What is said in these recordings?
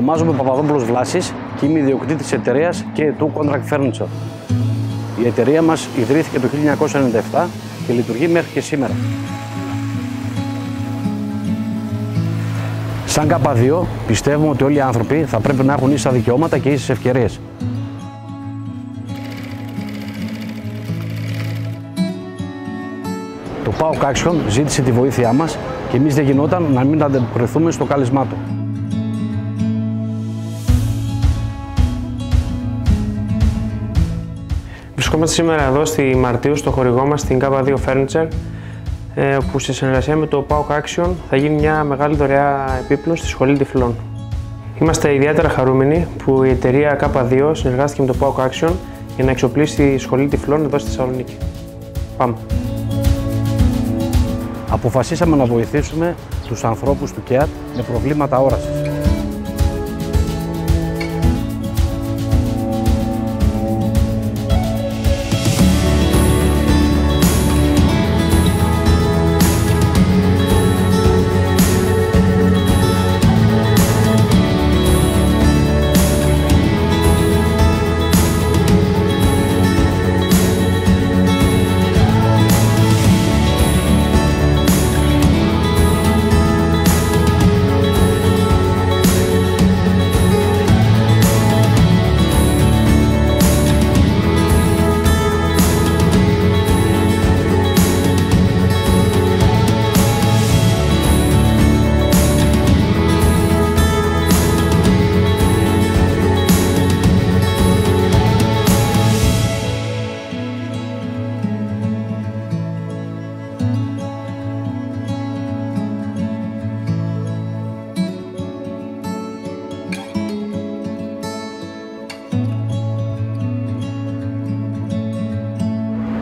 Ονομάζομαι Παπαδόπουλος Βλάσης και είμαι ιδιοκτήτης της εταιρείας K2 Contract Furniture. Η εταιρεία μας ιδρύθηκε το 1997 και λειτουργεί μέχρι και σήμερα. Σαν ΚΑΠΑ 2 πιστεύουμε ότι όλοι οι άνθρωποι θα πρέπει να έχουν ίσα δικαιώματα και ίσες ευκαιρίες. Το ΠΑΟΚ Action ζήτησε τη βοήθειά μας και εμείς δεν γινόταν να μην ανταποκριθούμε στο κάλεσμά του. Βρισκόμαστε σήμερα εδώ στη Μαρτίου, στο χορηγό μας, στην ΚΑΠΑ 2 Furniture, όπου σε συνεργασία με το ΠΑΟΚ Action θα γίνει μια μεγάλη δωρεά επίπλωση στη Σχολή Τυφλών. Είμαστε ιδιαίτερα χαρούμενοι που η εταιρεία ΚΑΠΑ 2 συνεργάστηκε με το ΠΑΟΚ Action για να εξοπλίσει τη Σχολή Τυφλών εδώ στη Θεσσαλονίκη. Πάμε! Αποφασίσαμε να βοηθήσουμε τους ανθρώπους του ΚΕΑΤ με προβλήματα όρασης.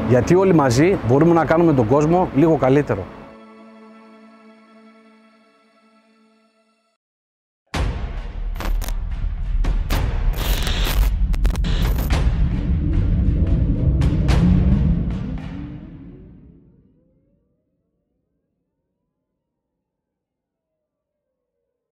Γιατί όλοι μαζί μπορούμε να κάνουμε τον κόσμο λίγο καλύτερο.